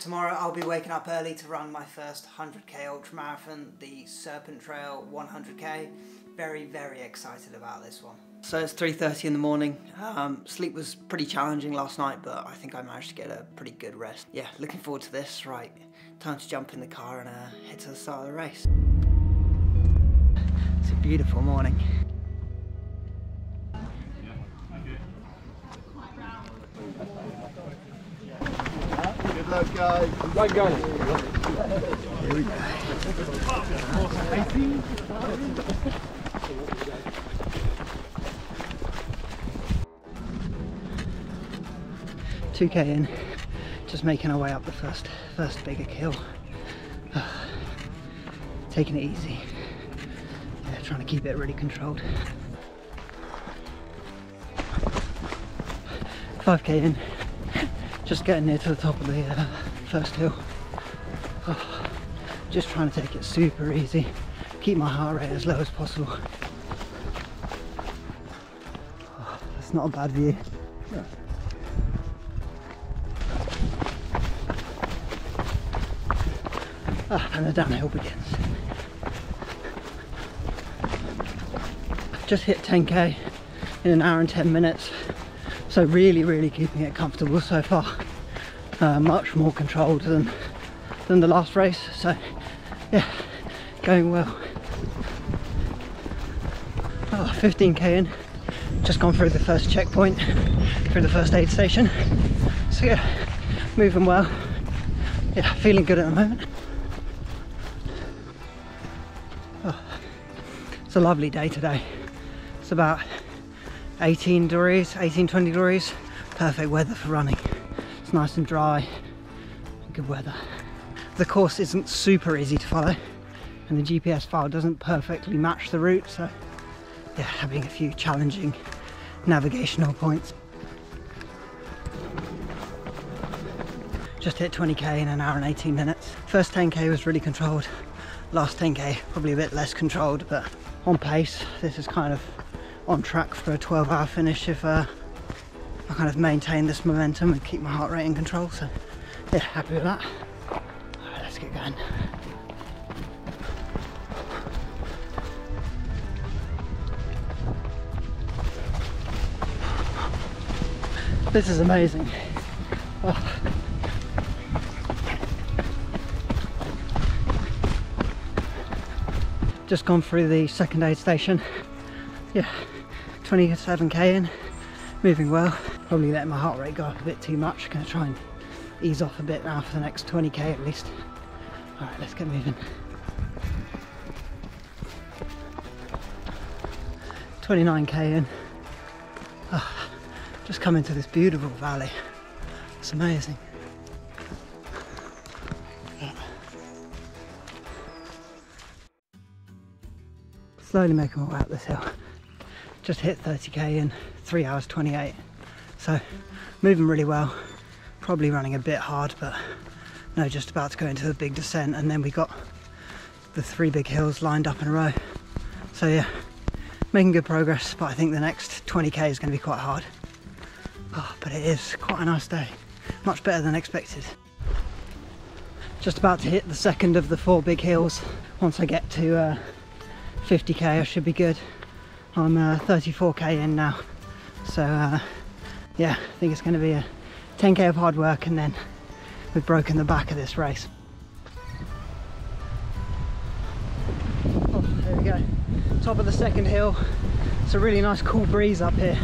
Tomorrow I'll be waking up early to run my first 100k ultramarathon, the Serpent Trail 100k. Very, very excited about this one. So it's 3:30 in the morning. Sleep was pretty challenging last night, but I think I managed to get a pretty good rest. Yeah, looking forward to this. Right, time to jump in the car and head to the start of the race. It's a beautiful morning. Guys. Right, guys. Here we go. $2K in, just making our way up the first bigger hill. Taking it easy. Yeah, trying to keep it really controlled. 5K in. Just getting near to the top of the first hill. Oh, just trying to take it super easy. Keep my heart rate as low as possible. Oh, that's not a bad view. Yeah. Ah, and the downhill begins. Just hit 10K in an hour and 10 minutes. So really keeping it comfortable so far. Much more controlled than the last race, so yeah, going well. Oh, 15K in, just gone through the first checkpoint, through the first aid station. So yeah, moving well. Yeah, feeling good at the moment. Oh, it's a lovely day today. It's about 18 degrees, 20 degrees, perfect weather for running. It's nice and dry, good weather. The course isn't super easy to follow and the GPS file doesn't perfectly match the route, so yeah, having a few challenging navigational points. Just hit 20K in an hour and 18 minutes. First 10K was really controlled, last 10K probably a bit less controlled, but on pace. This is kind of on track for a 12-hour finish if I kind of maintain this momentum and keep my heart rate in control, so yeah, happy with that. Alright, let's get going. This is amazing. Oh. Just gone through the second aid station. Yeah, 27K in, moving well. Probably letting my heart rate go up a bit too much. Gonna try and ease off a bit now for the next 20K at least. All right, let's get moving. 29K in. Oh, just come into this beautiful valley. It's amazing. Slowly making my way up this hill. Just hit 30K in 3 hours 28. So moving really well, probably running a bit hard, but no, just about to go into the big descent and then we got the 3 big hills lined up in a row. So yeah, making good progress, but I think the next 20K is going to be quite hard. Oh, but it is quite a nice day, much better than expected. Just about to hit the second of the 4 big hills. Once I get to 50K I should be good. I'm 34K in now, so yeah, I think it's going to be a 10K of hard work and then we've broken the back of this race. Oh, there we go, top of the second hill. It's a really nice cool breeze up here,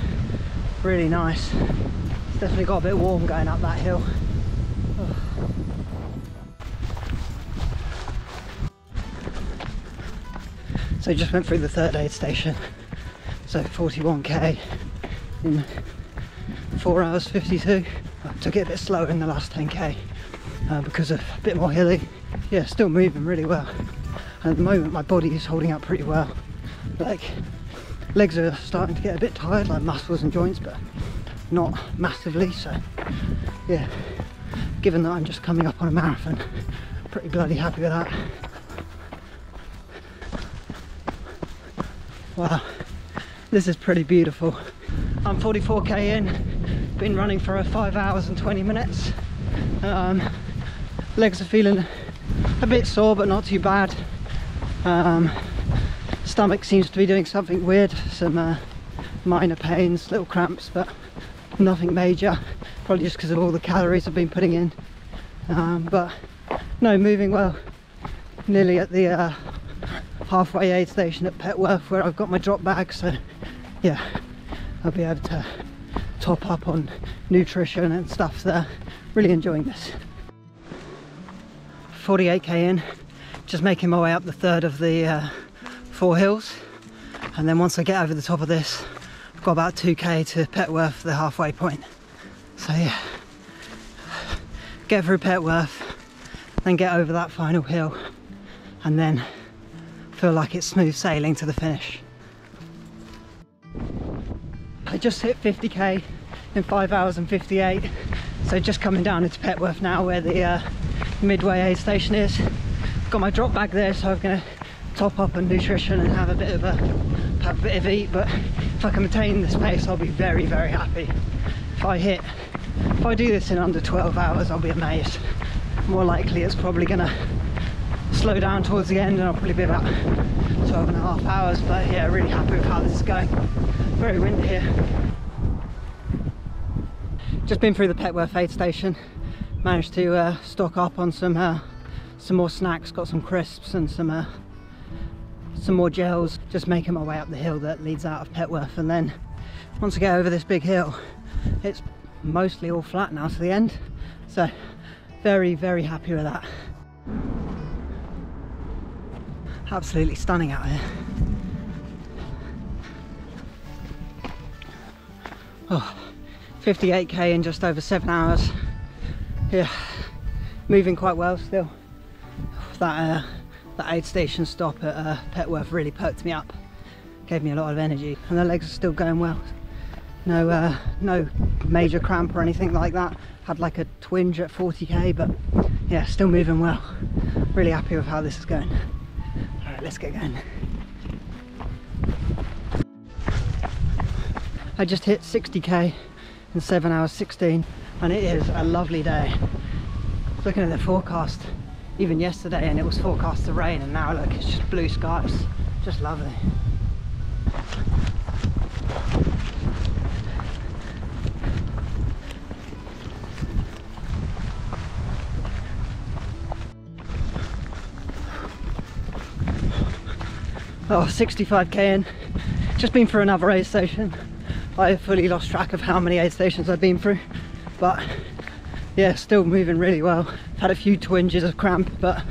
really nice. It's definitely got a bit warm going up that hill. Oh. So just went through the third aid station. So 41K in 4 hours 52. I took it a bit slower in the last 10K because of a bit more hilly. Yeah, still moving really well. And at the moment my body is holding up pretty well. Like, legs are starting to get a bit tired, like muscles and joints, but not massively. So yeah, given that I'm just coming up on a marathon, pretty bloody happy with that. Wow. This is pretty beautiful. I'm 44K in, been running for 5 hours and 20 minutes. Legs are feeling a bit sore, but not too bad. Stomach seems to be doing something weird, some minor pains, little cramps, but nothing major, probably just because of all the calories I've been putting in. But no, moving well. Nearly at the halfway aid station at Petworth where I've got my drop bag, so yeah, I'll be able to top up on nutrition and stuff there. Really enjoying this. 48k in, just making my way up the third of the four hills, and then once I get over the top of this, I've got about 2k to Petworth, the halfway point. So yeah, get through Petworth, then get over that final hill, and then feel like it's smooth sailing to the finish. I just hit 50k in 5 hours and 58, so just coming down into Petworth now where the midway aid station is. Got my drop bag there, so I'm going to top up on nutrition and have a bit of eat, but if I can maintain this pace I'll be very, very happy. If I do this in under 12 hours I'll be amazed. More likely it's probably going to slow down towards the end and I'll probably be about 12 and a half hours, but yeah, really happy with how this is going. Very windy here. Just been through the Petworth aid station, managed to stock up on some more snacks, got some crisps and some more gels. Just making my way up the hill that leads out of Petworth, and then once I get over this big hill it's mostly all flat now to the end, so very, very happy with that. Absolutely stunning out here. Oh, 58k in just over 7 hours. Yeah, moving quite well still. That aid station stop at Petworth really perked me up, gave me a lot of energy, and the legs are still going well. No major cramp or anything like that. Had like a twinge at 40k, but yeah, still moving well. Really happy with how this is going. All right, let's get going. I just hit 60k in 7 hours 16, and it is a lovely day. Looking at the forecast, even yesterday, and it was forecast to rain, and now look, it's just blue skies. Just lovely. Oh, 65k in. Just been through another aid station. I fully lost track of how many aid stations I've been through, but yeah, still moving really well. Had a few twinges of cramp, but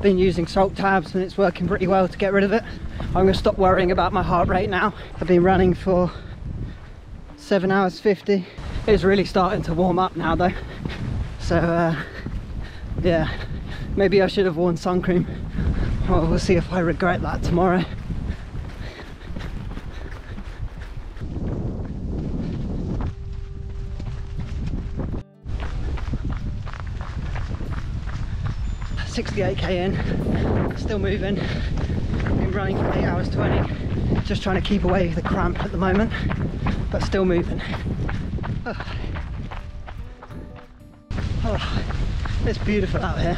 been using salt tabs and it's working pretty well to get rid of it. I'm going to stop worrying about my heart rate now. I've been running for 7 hours 50. It's really starting to warm up now though. So yeah, maybe I should have worn sun cream. Well, we'll see if I regret that tomorrow. K in, still moving. Been running for 8 hours 20. Just trying to keep away the cramp at the moment, but still moving. Oh. Oh, it's beautiful out here.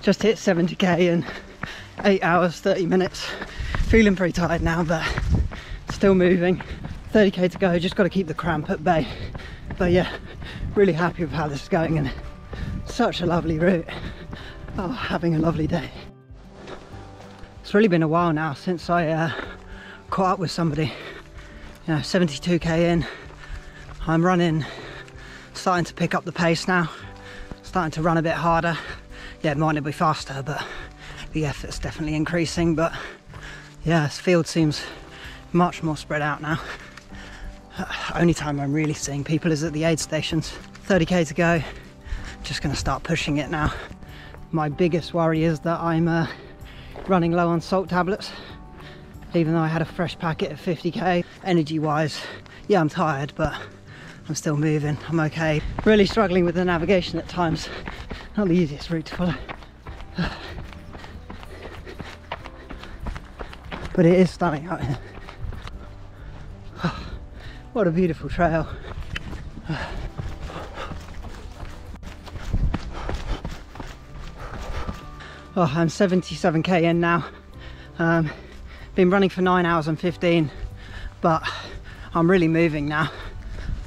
Just hit 70k in 8 hours 30 minutes. Feeling pretty tired now, but still moving. 30k to go, just got to keep the cramp at bay. But yeah, really happy with how this is going, and such a lovely route. Oh, having a lovely day. It's really been a while now since I caught up with somebody. You know, 72k in, I'm running, starting to pick up the pace now, starting to run a bit harder. Yeah, it might not be faster, but the effort's definitely increasing. But yeah, this field seems much more spread out now. Only time I'm really seeing people is at the aid stations. 30k to go, just going to start pushing it now. My biggest worry is that I'm running low on salt tablets, even though I had a fresh packet of 50k. Energy wise, yeah, I'm tired, but I'm still moving, I'm okay. Really struggling with the navigation at times, not the easiest route to follow. But it is stunning out here. What a beautiful trail. Oh, I'm 77k in now. Been running for 9 hours and 15, but I'm really moving now.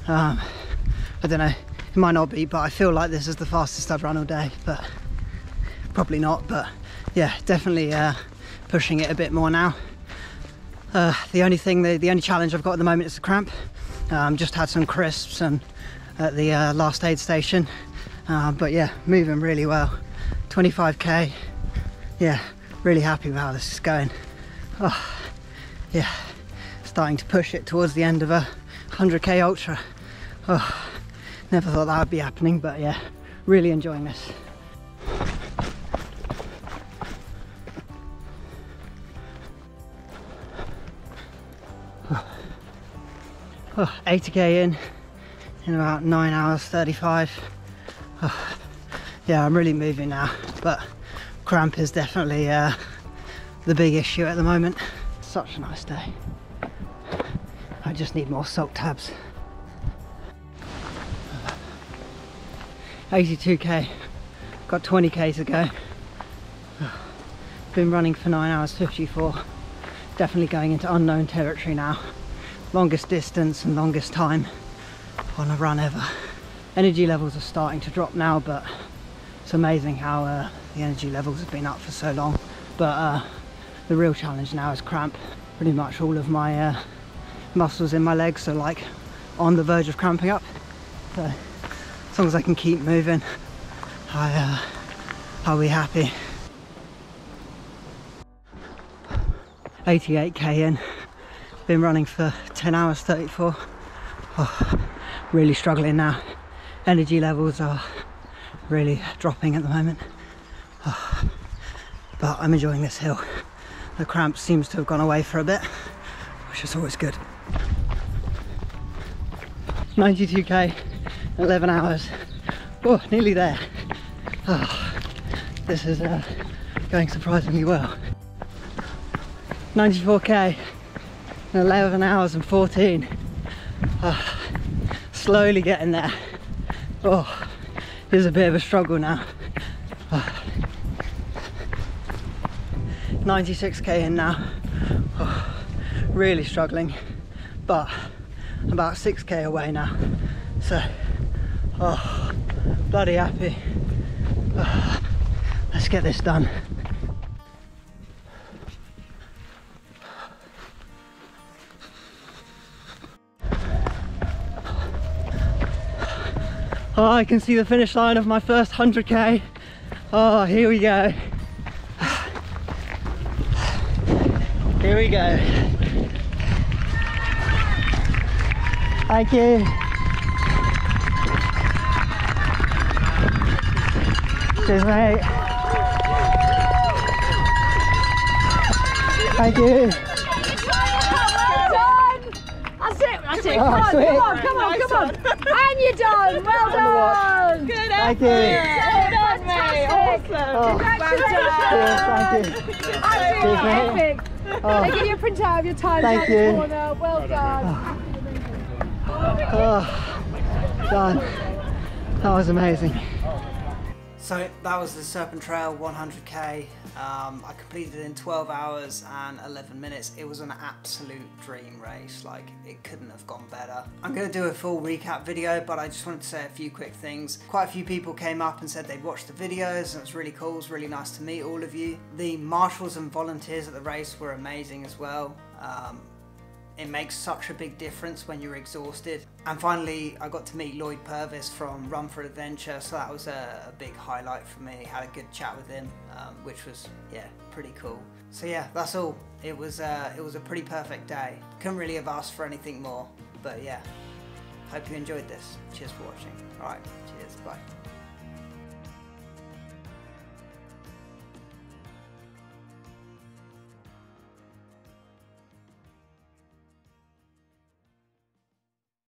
I don't know, it might not be, but I feel like this is the fastest I've run all day, but probably not. But yeah, definitely pushing it a bit more now. The only challenge I've got at the moment is the cramp. Just had some crisps and at the last aid station, but yeah, moving really well. 25k. Yeah, really happy with how this is going. Oh, yeah, starting to push it towards the end of a 100k ultra. Oh, never thought that would be happening, but yeah, really enjoying this. Oh, 80k in about 9 hours 35. Oh, yeah, I'm really moving now, but cramp is definitely the big issue at the moment. Such a nice day. I just need more salt tabs. 82k, got 20k to go. Been running for 9 hours 54. Definitely going into unknown territory now. Longest distance and longest time on a run ever. Energy levels are starting to drop now, but it's amazing how the energy levels have been up for so long. But the real challenge now is cramp. Pretty much all of my muscles in my legs are like on the verge of cramping up. So as long as I can keep moving, I'll be happy. 88k in. Been running for 10 hours 34. Oh, really struggling now. Energy levels are really dropping at the moment. Oh, but I'm enjoying this hill. The cramp seems to have gone away for a bit, which is always good. 92k, 11 hours. Oh, nearly there. Oh, this is going surprisingly well. 94k, 11 hours and 14. Oh, slowly getting there. Oh, there's a bit of a struggle now. Oh. 96k in now. Oh, really struggling, but about 6k away now. So, oh, bloody happy. Oh, let's get this done. Oh, I can see the finish line of my first 100k. Oh, here we go. Here we go. Thank you. Cheers, mate. Thank you. That's it. That's it. Come on, come on, come on, come on. And you're done. Well done. Good effort. Thank you. Fantastic. Awesome. Congratulations. Cheers, thank you. Absolutely epic. Oh. They give you a printout of your time. Thank you. The corner. Well done. Oh. Oh. Done. That was amazing. So that was the Serpent Trail 100k. I completed it in 12 hours and 11 minutes. It was an absolute dream race. Like, it couldn't have gone better. I'm going to do a full recap video, but I just wanted to say a few quick things. Quite a few people came up and said they'd watched the videos, and it's really cool. It was really nice to meet all of you. The marshals and volunteers at the race were amazing as well. It makes such a big difference when you're exhausted. And finally, I got to meet Lloyd Purvis from Run for Adventure, so that was a big highlight for me. Had a good chat with him, which was, yeah, pretty cool. So yeah, that's all. It was a pretty perfect day. Couldn't really have asked for anything more, but yeah. Hope you enjoyed this. Cheers for watching. All right, cheers, bye.